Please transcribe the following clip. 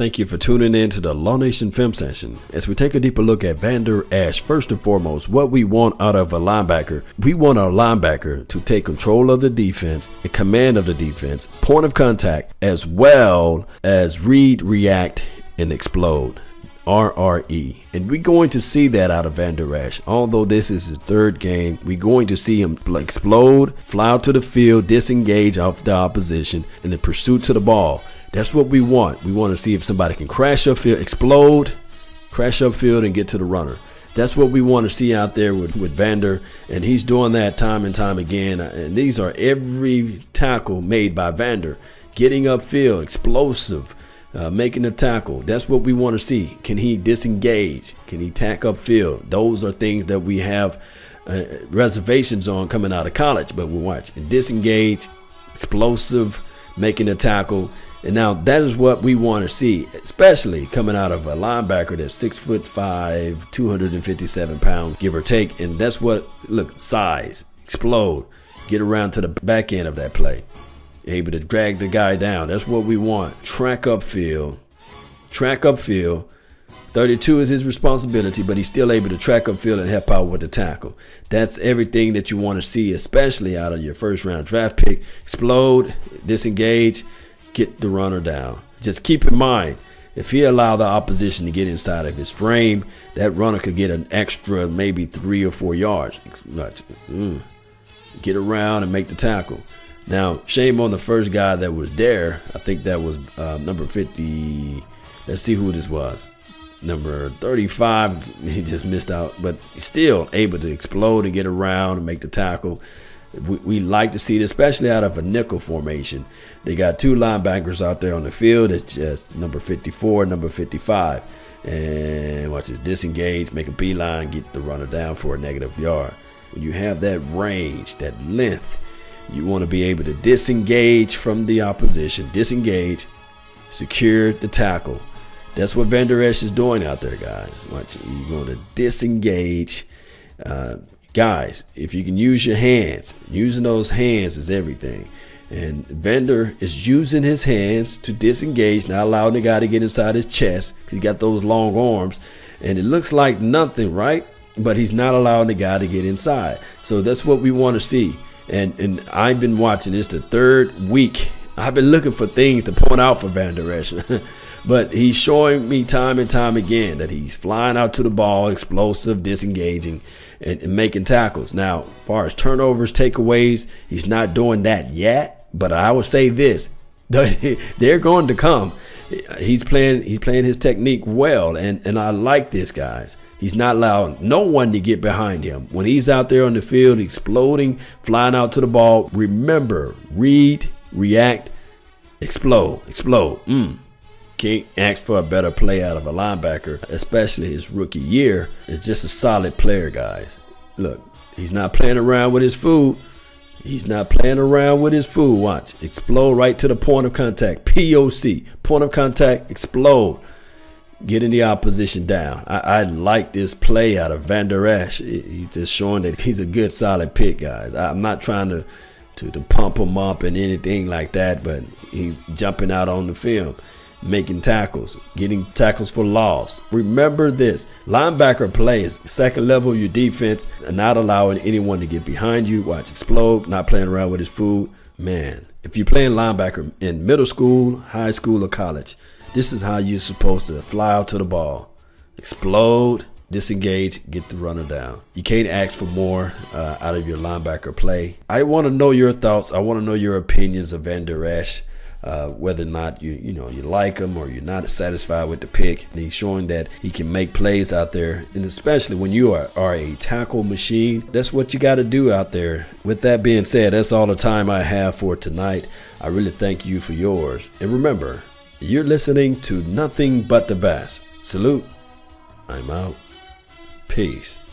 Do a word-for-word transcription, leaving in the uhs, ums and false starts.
Thank you for tuning in to the Law Nation film session. As we take a deeper look at Vander Esch, first and foremost, what we want out of a linebacker, we want our linebacker to take control of the defense, and command of the defense, point of contact, as well as read, react, and explode. R R E. And we're going to see that out of Vander Esch. Although this is his third game, we're going to see him explode, fly out to the field, disengage off the opposition, and the pursuit to the ball. That's what we want. We want to see if somebody can crash upfield, explode, crash upfield, and get to the runner. That's what we want to see out there with, with Vander, and he's doing that time and time again. And these are every tackle made by Vander. Getting upfield, explosive, Uh, making a tackle. That's what we want to see. Can he disengage? Can he tack upfield? Those are things that we have uh, reservations on coming out of college, but we'll watch. Disengage, explosive, making a tackle. And now that is what we want to see, especially coming out of a linebacker that's six foot five, two hundred fifty-seven pounds, give or take. And that's what, look, size, explode, get around to the back end of that play. Able to drag the guy down. That's what we want. Track upfield. Track upfield. thirty-two is his responsibility, but he's still able to track upfield and help out with the tackle. That's everything that you want to see, especially out of your first round draft pick. Explode, disengage, get the runner down. Just keep in mind, if he allowed the opposition to get inside of his frame, that runner could get an extra maybe three or four yards. Get around and make the tackle. Now, shame on the first guy that was there. I think that was uh, number fifty. Let's see who this was. Number thirty-five. He just missed out, but he's still able to explode and get around and make the tackle. We, we like to see it, especially out of a nickel formation. They got two linebackers out there on the field. It's just number fifty-four, number fifty-five. And watch this. Disengage, make a beeline, get the runner down for a negative yard. When you have that range, that length, you want to be able to disengage from the opposition, disengage, secure the tackle. That's what Vander Esch is doing out there, guys. Watch, you want to disengage. Uh, guys, if you can use your hands, using those hands is everything. And Vander is using his hands to disengage, not allowing the guy to get inside his chest. He's got those long arms, and it looks like nothing, right? But he's not allowing the guy to get inside. So that's what we want to see. And, and I've been watching this the third week. I've been looking for things to point out for Vander Esch. But he's showing me time and time again that he's flying out to the ball, explosive, disengaging, and, and making tackles. Now, as far as turnovers, takeaways, he's not doing that yet. But I would say this. They're going to come. He's playing he's playing his technique well, and, and I like this, guys. He's not allowing no one to get behind him. When he's out there on the field exploding, flying out to the ball, remember, read, react, explode, explode. Mm. Can't ask for a better play out of a linebacker, especially his rookie year. It's just a solid player, guys. Look, he's not playing around with his food. He's not playing around with his food. Watch. Explode right to the point of contact. P O C. Point of contact. Explode. Getting the opposition down. I, I like this play out of Vander Esch. He's just showing that he's a good, solid pick, guys. I'm not trying to, to, to pump him up and anything like that, but he's jumping out on the film, making tackles, getting tackles for loss. Remember this, linebacker plays second level of your defense and not allowing anyone to get behind you. Watch, explode, not playing around with his food. Man, if you're playing linebacker in middle school, high school, or college, this is how you're supposed to fly out to the ball. Explode, disengage, get the runner down. You can't ask for more uh, out of your linebacker play. I want to know your thoughts. I want to know your opinions of Vander Esch. Uh, whether or not you you know you like him or you're not satisfied with the pick. And he's showing that he can make plays out there, and especially when you are, are a tackle machine, that's what you got to do out there. With that being said, that's all the time I have for tonight. I really thank you for yours, and remember, you're listening to Nothing But the Best. Salute. I'm out. Peace.